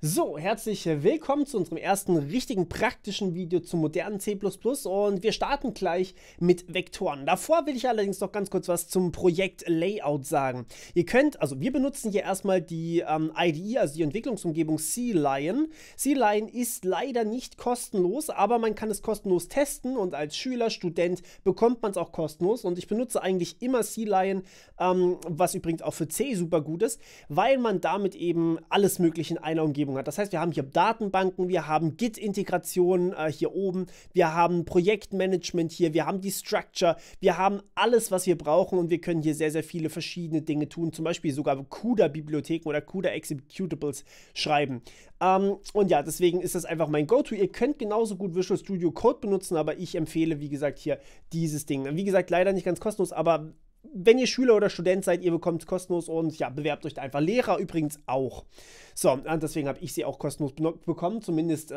So, herzlich willkommen zu unserem ersten richtigen praktischen Video zum modernen C++ und wir starten gleich mit Vektoren. Davor will ich allerdings noch ganz kurz was zum Projekt Layout sagen. Ihr könnt, also wir benutzen hier erstmal die IDE, also die Entwicklungsumgebung CLion. CLion ist leider nicht kostenlos, aber man kann es kostenlos testen und als Schüler, Student bekommt man es auch kostenlos und ich benutze eigentlich immer CLion, was übrigens auch für C super gut ist, weil man damit eben alles Mögliche in einer Umgebung hat. Das heißt, wir haben hier Datenbanken, wir haben Git-Integration hier oben, wir haben Projektmanagement hier, wir haben die Structure, wir haben alles, was wir brauchen und wir können hier sehr, sehr viele verschiedene Dinge tun, zum Beispiel sogar CUDA-Bibliotheken oder CUDA-Executables schreiben. Und ja, deswegen ist das einfach mein Go-To. Ihr könnt genauso gut Visual Studio Code benutzen, aber ich empfehle, wie gesagt, hier dieses Ding. Wie gesagt, leider nicht ganz kostenlos, aber wenn ihr Schüler oder Student seid, ihr bekommt es kostenlos und ja, bewerbt euch da einfach. Lehrer übrigens auch. So, deswegen habe ich sie auch kostenlos bekommen, zumindest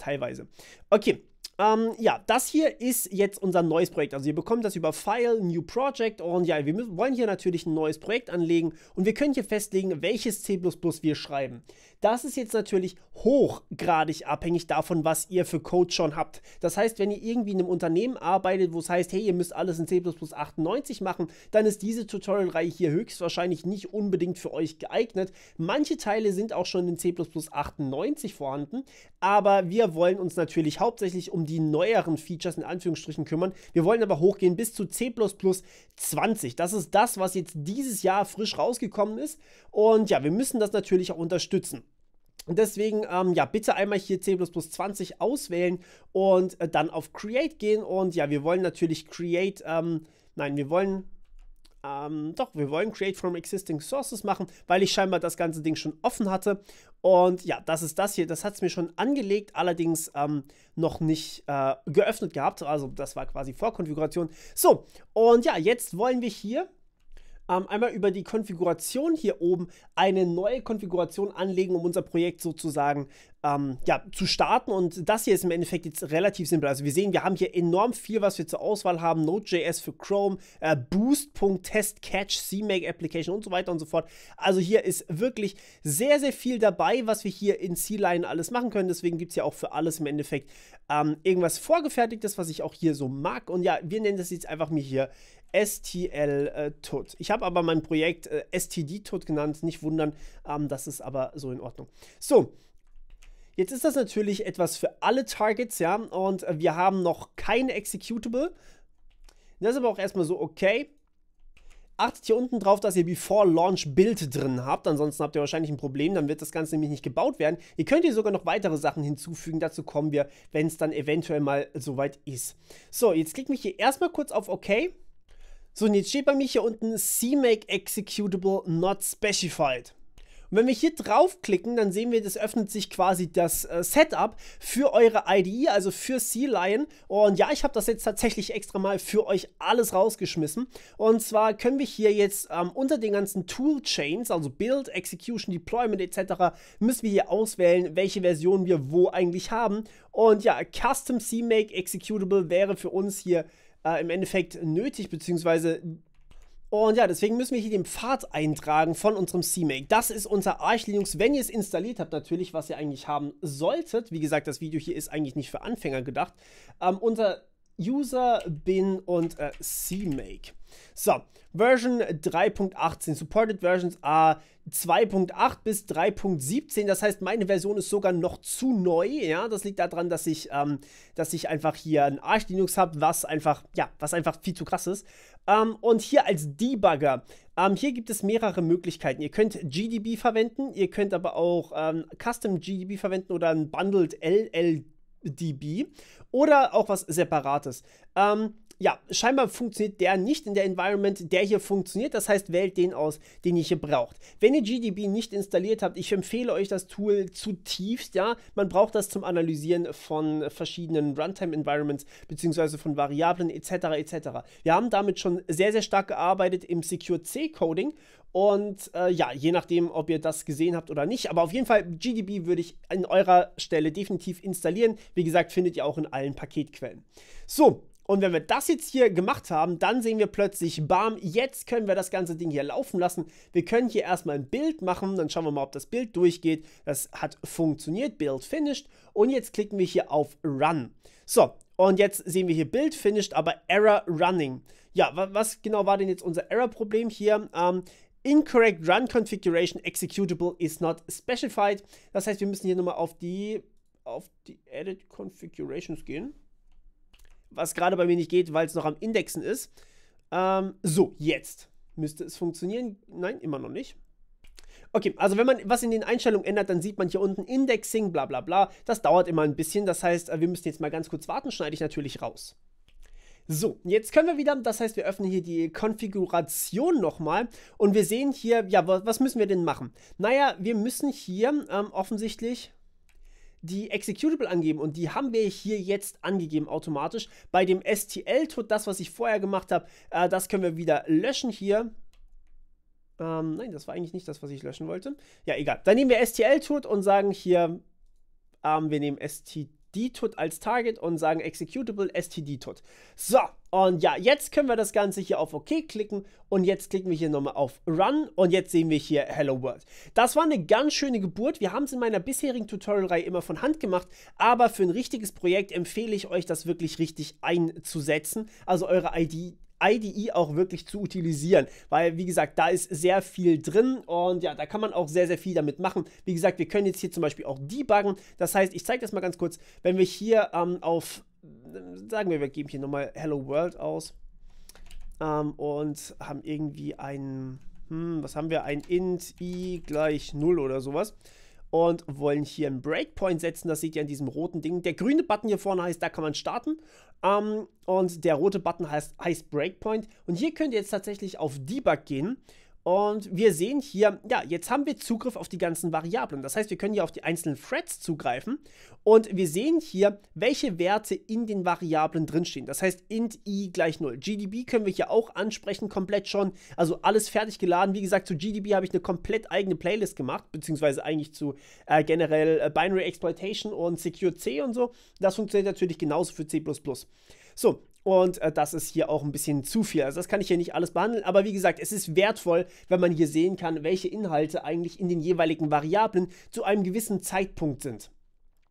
teilweise. Okay. Ja, das hier ist jetzt unser neues Projekt. Also ihr bekommt das über File, New Project und ja, wir wollen hier natürlich ein neues Projekt anlegen und wir können hier festlegen, welches C++ wir schreiben. Das ist jetzt natürlich hochgradig abhängig davon, was ihr für Code schon habt. Das heißt, wenn ihr irgendwie in einem Unternehmen arbeitet, wo es heißt, hey, ihr müsst alles in C++ 98 machen, dann ist diese Tutorial-Reihe hier höchstwahrscheinlich nicht unbedingt für euch geeignet. Manche Teile sind auch schon in C++ 98 vorhanden, aber wir wollen uns natürlich hauptsächlich um die neueren Features in Anführungsstrichen kümmern. Wir wollen aber hochgehen bis zu C++20. Das ist das, was jetzt dieses Jahr frisch rausgekommen ist. Und ja, wir müssen das natürlich auch unterstützen. Und deswegen, ja, bitte einmal hier C++20 auswählen und dann auf Create gehen. Und ja, wir wollen natürlich Create, wir wollen Create from Existing Sources machen, weil ich scheinbar das ganze Ding schon offen hatte. Und ja, das ist das hier. Das hat es mir schon angelegt, allerdings noch nicht geöffnet gehabt. Also das war quasi Vorkonfiguration. So, und ja, jetzt wollen wir hier einmal über die Konfiguration hier oben eine neue Konfiguration anlegen, um unser Projekt sozusagen ja, zu starten. Und das hier ist im Endeffekt jetzt relativ simpel. Also wir sehen, wir haben hier enorm viel, was wir zur Auswahl haben. Node.js für Chrome, Boost.Test, Catch, CMake Application und so weiter und so fort. Also hier ist wirklich sehr, sehr viel dabei, was wir hier in CLion alles machen können. Deswegen gibt es ja auch für alles im Endeffekt irgendwas Vorgefertigtes, was ich auch hier so mag. Und ja, wir nennen das jetzt einfach mir hier STL Tut. Ich habe aber mein Projekt STD Tut genannt. Nicht wundern, das ist aber so in Ordnung. So, jetzt ist das natürlich etwas für alle Targets, ja, und wir haben noch kein Executable. Das ist aber auch erstmal so okay. Achtet hier unten drauf, dass ihr Before Launch Build drin habt, ansonsten habt ihr wahrscheinlich ein Problem, dann wird das Ganze nämlich nicht gebaut werden. Ihr könnt hier sogar noch weitere Sachen hinzufügen, dazu kommen wir, wenn es dann eventuell mal soweit ist. So, jetzt klicke ich hier erstmal kurz auf OK. So, und jetzt steht bei mir hier unten CMake Executable Not Specified. Und wenn wir hier draufklicken, dann sehen wir, das öffnet sich quasi das Setup für eure IDE, also für CLion. Und ja, ich habe das jetzt tatsächlich extra mal für euch alles rausgeschmissen. Und zwar können wir hier jetzt unter den ganzen Toolchains, also Build, Execution, Deployment etc., müssen wir hier auswählen, welche Version wir wo eigentlich haben. Und ja, Custom CMake Executable wäre für uns hier im Endeffekt nötig, beziehungsweise... Und ja, deswegen müssen wir hier den Pfad eintragen von unserem CMake. Das ist unser Arch Linux, wenn ihr es installiert habt, natürlich, was ihr eigentlich haben solltet. Wie gesagt, das Video hier ist eigentlich nicht für Anfänger gedacht. Unser User, Bin und CMake. So, Version 3.18, Supported Versions are 2.8 bis 3.17, das heißt, meine Version ist sogar noch zu neu, ja, das liegt daran, dass ich einfach hier ein Arch Linux habe, was einfach viel zu krass ist. Und hier als Debugger, hier gibt es mehrere Möglichkeiten. Ihr könnt GDB verwenden, ihr könnt aber auch Custom GDB verwenden oder ein Bundled LLDB oder auch was Separates. Ja, scheinbar funktioniert der nicht in der Environment, der hier funktioniert. Das heißt, wählt den aus, den ihr hier braucht. Wenn ihr GDB nicht installiert habt, ich empfehle euch das Tool zutiefst, ja. Man braucht das zum Analysieren von verschiedenen Runtime-Environments, beziehungsweise von Variablen etc. etc. Wir haben damit schon sehr, sehr stark gearbeitet im Secure-C-Coding. Und ja, je nachdem, ob ihr das gesehen habt oder nicht. Aber auf jeden Fall, GDB würde ich an eurer Stelle definitiv installieren. Wie gesagt, findet ihr auch in allen Paketquellen. So. Und wenn wir das jetzt hier gemacht haben, dann sehen wir plötzlich, bam, jetzt können wir das ganze Ding hier laufen lassen. Wir können hier erstmal ein Bild machen, dann schauen wir mal, ob das Bild durchgeht. Das hat funktioniert, Build Finished. Und jetzt klicken wir hier auf Run. So, und jetzt sehen wir hier Build Finished, aber Error Running. Ja, was genau war denn jetzt unser Error-Problem hier? Incorrect Run Configuration Executable is not specified. Das heißt, wir müssen hier nochmal auf die Edit Configurations gehen. Was gerade bei mir nicht geht, weil es noch am Indexen ist. So, jetzt müsste es funktionieren. Nein, immer noch nicht. Okay, also wenn man was in den Einstellungen ändert, dann sieht man hier unten Indexing, bla bla bla. Das dauert immer ein bisschen. Das heißt, wir müssen jetzt mal ganz kurz warten. Schneide ich natürlich raus. So, jetzt können wir wieder, das heißt, wir öffnen hier die Konfiguration nochmal und wir sehen hier, ja, was müssen wir denn machen? Naja, wir müssen hier offensichtlich die Executable angeben und die haben wir hier jetzt angegeben automatisch. Bei dem STL tut das, was ich vorher gemacht habe, das können wir wieder löschen hier. Nein, das war eigentlich nicht das, was ich löschen wollte. Ja, egal. Dann nehmen wir STL tut und sagen hier, wir nehmen std tut als Target und sagen Executable std tut. So, und ja, jetzt können wir das Ganze hier auf OK klicken und jetzt klicken wir hier nochmal auf Run und jetzt sehen wir hier Hello World. Das war eine ganz schöne Geburt. Wir haben es in meiner bisherigen Tutorial-Reihe immer von Hand gemacht, aber für ein richtiges Projekt empfehle ich euch, das wirklich richtig einzusetzen, also eure IDE auch wirklich zu utilisieren, weil, wie gesagt, da ist sehr viel drin und ja, da kann man auch sehr, sehr viel damit machen. Wie gesagt, wir können jetzt hier zum Beispiel auch debuggen, das heißt, ich zeige das mal ganz kurz, wenn wir hier auf, sagen wir, wir geben hier nochmal Hello World aus und haben irgendwie ein, was haben wir, ein int i gleich 0 oder sowas. Und wollen hier einen Breakpoint setzen, das seht ihr an diesem roten Ding. Der grüne Button hier vorne heißt, da kann man starten. Und der rote Button heißt Breakpoint. Und hier könnt ihr jetzt tatsächlich auf Debug gehen. Und wir sehen hier, ja, jetzt haben wir Zugriff auf die ganzen Variablen. Das heißt, wir können hier auf die einzelnen Threads zugreifen. Und wir sehen hier, welche Werte in den Variablen drinstehen. Das heißt, int i gleich 0. GDB können wir hier auch ansprechen, komplett schon. Also alles fertig geladen. Wie gesagt, zu GDB habe ich eine komplett eigene Playlist gemacht. Beziehungsweise eigentlich zu generell Binary Exploitation und Secure C und so. Das funktioniert natürlich genauso für C++. So. Und das ist hier auch ein bisschen zu viel. Also das kann ich hier nicht alles behandeln. Aber wie gesagt, es ist wertvoll, wenn man hier sehen kann, welche Inhalte eigentlich in den jeweiligen Variablen zu einem gewissen Zeitpunkt sind.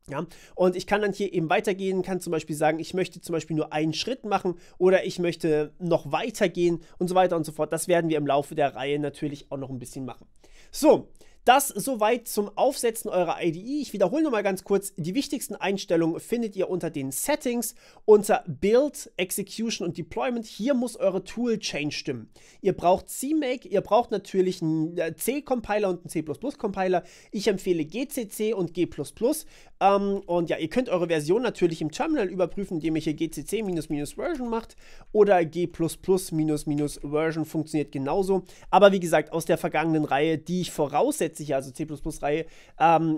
Ja? Und ich kann dann hier eben weitergehen, kann zum Beispiel sagen, ich möchte zum Beispiel nur einen Schritt machen oder ich möchte noch weitergehen und so weiter und so fort. Das werden wir im Laufe der Reihe natürlich auch noch ein bisschen machen. So. Das soweit zum Aufsetzen eurer IDE. Ich wiederhole nochmal ganz kurz, die wichtigsten Einstellungen findet ihr unter den Settings, unter Build, Execution und Deployment. Hier muss eure Tool-Chain stimmen. Ihr braucht CMake, ihr braucht natürlich einen C-Compiler und einen C++-Compiler. Ich empfehle GCC und G++. Und ja, ihr könnt eure Version natürlich im Terminal überprüfen, indem ihr hier GCC-Version macht oder G++-Version funktioniert genauso. Aber wie gesagt, aus der vergangenen Reihe, die ich voraussetze, also C++-Reihe.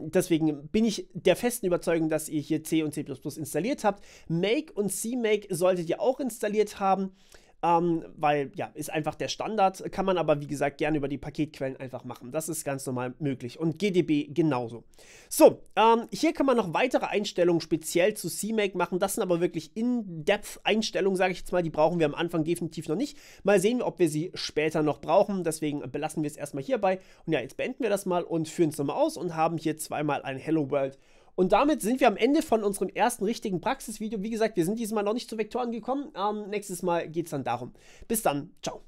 Deswegen bin ich der festen Überzeugung, dass ihr hier C und C++ installiert habt. Make und CMake solltet ihr auch installiert haben, weil, ja, ist einfach der Standard. Kann man aber, wie gesagt, gerne über die Paketquellen einfach machen. Das ist ganz normal möglich. Und GDB genauso. So, hier kann man noch weitere Einstellungen speziell zu CMake machen. Das sind aber wirklich In-Depth-Einstellungen, sage ich jetzt mal. Die brauchen wir am Anfang definitiv noch nicht. Mal sehen, ob wir sie später noch brauchen. Deswegen belassen wir es erstmal hierbei. Und ja, jetzt beenden wir das mal und führen es nochmal aus und haben hier zweimal ein Hello World. Und damit sind wir am Ende von unserem ersten richtigen Praxisvideo. Wie gesagt, wir sind diesmal noch nicht zu Vektoren gekommen. Nächstes Mal geht es dann darum. Bis dann. Ciao.